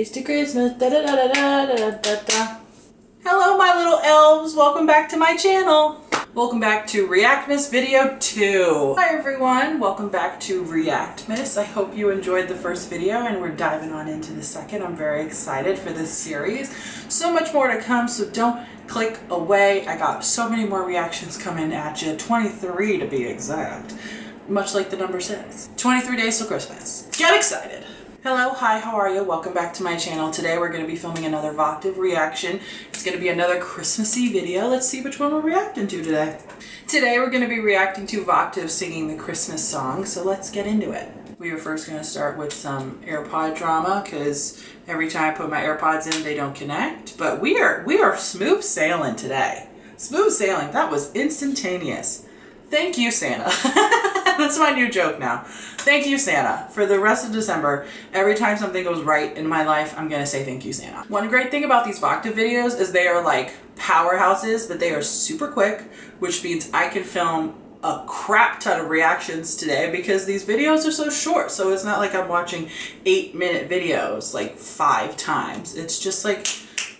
days to Christmas. Da da da da da da da da. Hello, my little elves. Welcome back to my channel. Welcome back to Reactmas video 2. Hi everyone, welcome back to Reactmas. I hope you enjoyed the first video and we're diving on into the second. I'm very excited for this series. So much more to come, so don't click away. I got so many more reactions coming at you, 23 to be exact. Much like the number says. 23 days till Christmas. Get excited! Hello, hi, how are you? Welcome back to my channel. Today we're going to be filming another Voctave reaction. It's going to be another Christmassy video. Let's see which one we're reacting to today. Today we're going to be reacting to Voctave singing the Christmas song, so let's get into it. We are first going to start with some AirPod drama because every time I put my AirPods in they don't connect, but we are smooth sailing today. Smooth sailing. That was instantaneous. Thank you, Santa. That's my new joke now. Thank you, Santa. For the rest of December, every time something goes right in my life, I'm gonna say thank you, Santa. One great thing about these Voctave videos is they are like powerhouses, but they are super quick, which means I can film a crap ton of reactions today because these videos are so short. So it's not like I'm watching 8-minute videos like 5 times. It's just like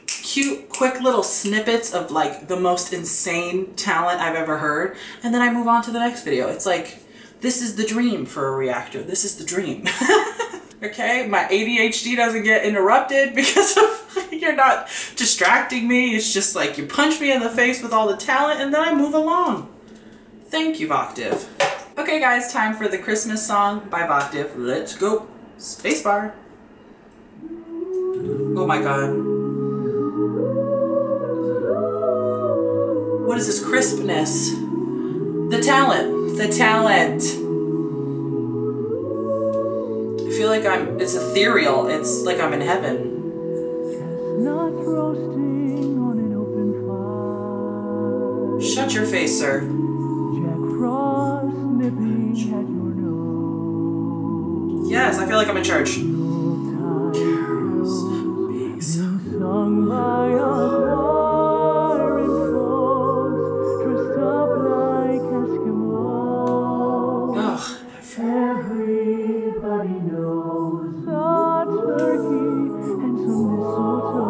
cute, quick little snippets of like the most insane talent I've ever heard. And then I move on to the next video. It's like, this is the dream for a reactor. This is the dream. Okay, my ADHD doesn't get interrupted because of, you're not distracting me. It's just like you punch me in the face with all the talent and then I move along. Thank you, Voctave. Okay guys, time for the Christmas song by Voctave. Let's go. Spacebar. Oh my God. What is this crispness? The talent. The talent. I feel like it's ethereal. It's like I'm in heaven. Chestnuts roasting on an open fire. Shut your face, sir. Jack Frost nipping at your nose. Yes, I feel like I'm in church. Carols being sung by a choir in clothes dressed up like Eskimos. Everybody knows a turkey and some mistletoe.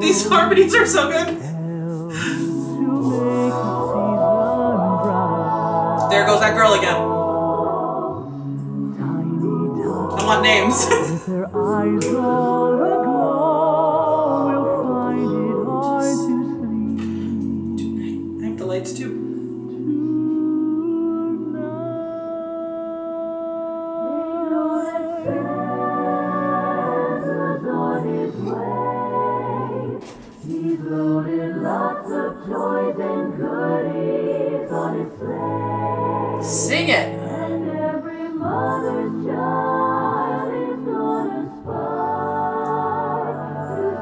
These harmonies are so good. There goes that girl again. I want names. With their eyes all aglow, we'll find it hard to sleep. I think the lights too. Sing it. And every mother's child is gonna spy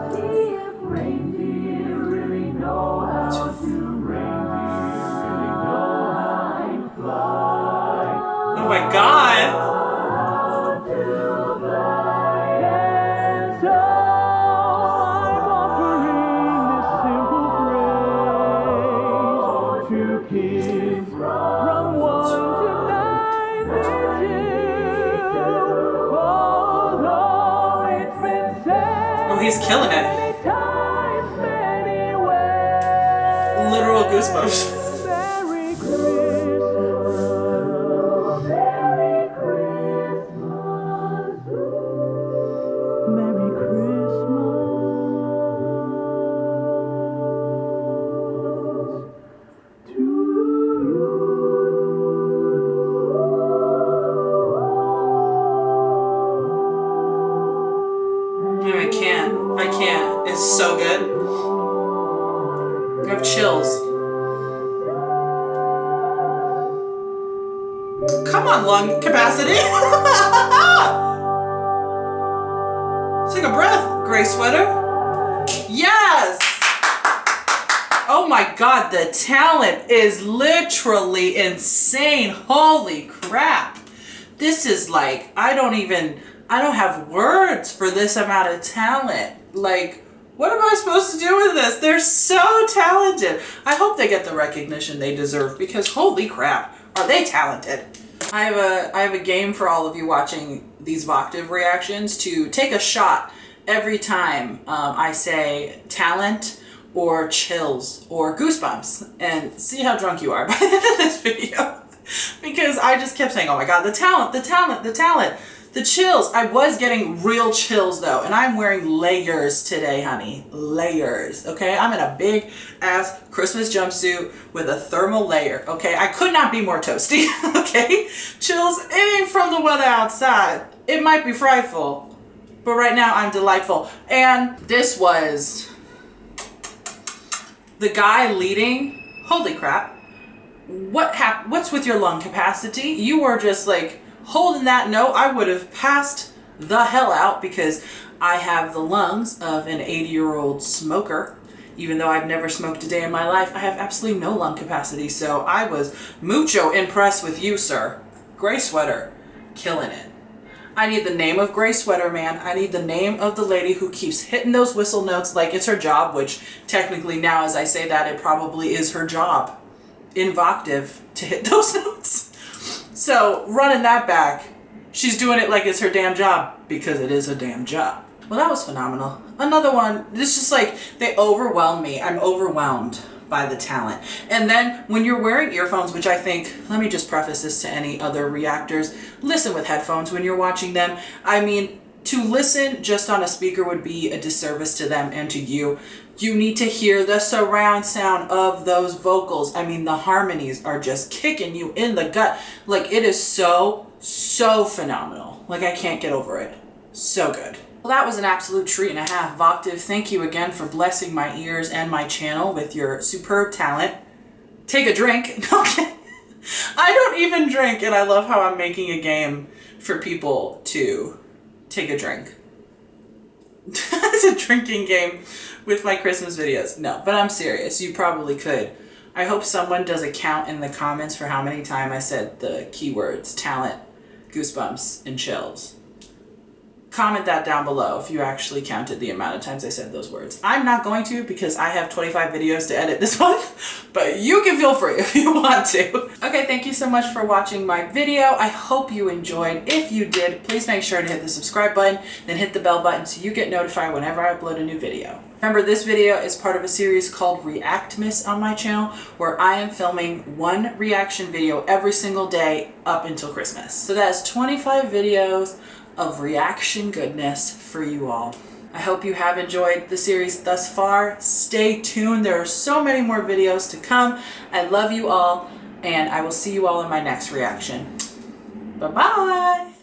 to see if reindeer really know how to fly. Oh my God. He's killing it. Literal goosebumps. Merry Christmas. Merry Christmas. Merry Christmas to you. No, I can't. I can't. It's so good. I have chills. Come on, lung capacity. Take a breath, gray sweater. Yes! Oh my God, the talent is literally insane. Holy crap. This is like, I don't have words for this amount of talent. Like, what am I supposed to do with this? They're so talented. I hope they get the recognition they deserve because holy crap, are they talented. I have a game for all of you watching these Voctave reactions to take a shot every time I say talent or chills or goosebumps, and see how drunk you are by the end of this video, because I just kept saying, oh my God, the talent, the talent, the talent, the chills. I was getting real chills though, and I'm wearing layers today, honey, layers, okay? I'm in a big ass Christmas jumpsuit with a thermal layer, okay? I could not be more toasty, okay? Chills, it ain't from the weather outside. It might be frightful, but right now I'm delightful. And this was the guy leading, holy crap. What's with your lung capacity? You were just like holding that note. I would have passed the hell out because I have the lungs of an 80-year-old smoker. Even though I've never smoked a day in my life, I have absolutely no lung capacity. So I was mucho impressed with you, sir. Gray sweater, killing it. I need the name of Gray Sweater Man. I need the name of the lady who keeps hitting those whistle notes like it's her job, which technically now as I say that, it probably is her job. In Voctave to hit those notes. So running that back, she's doing it like it's her damn job, because it is a damn job. Well, that was phenomenal. Another one, it's just like they overwhelm me. I'm overwhelmed by the talent. And then when you're wearing earphones, which I think, let me just preface this to any other reactors, listen with headphones when you're watching them. I mean, to listen just on a speaker would be a disservice to them and to you. You need to hear the surround sound of those vocals. I mean, the harmonies are just kicking you in the gut. Like, it is so, so phenomenal. Like, I can't get over it. So good. Well, that was an absolute treat and a half, Voctave. Thank you again for blessing my ears and my channel with your superb talent. Take a drink. Okay. I don't even drink, and I love how I'm making a game for people to take a drink. It's a drinking game with my Christmas videos. No, but I'm serious. You probably could. I hope someone does a count in the comments for how many times I said the keywords talent, goosebumps, and chills. Comment that down below if you actually counted the amount of times I said those words. I'm not going to because I have 25 videos to edit this month, but you can feel free if you want to. Okay, thank you so much for watching my video. I hope you enjoyed. If you did, please make sure to hit the subscribe button, then hit the bell button so you get notified whenever I upload a new video. Remember, this video is part of a series called Reactmas on my channel, where I am filming one reaction video every single day up until Christmas. So that's 25 videos of reaction goodness for you all. I hope you have enjoyed the series thus far. Stay tuned. There are so many more videos to come. I love you all, and I will see you all in my next reaction. Bye-bye.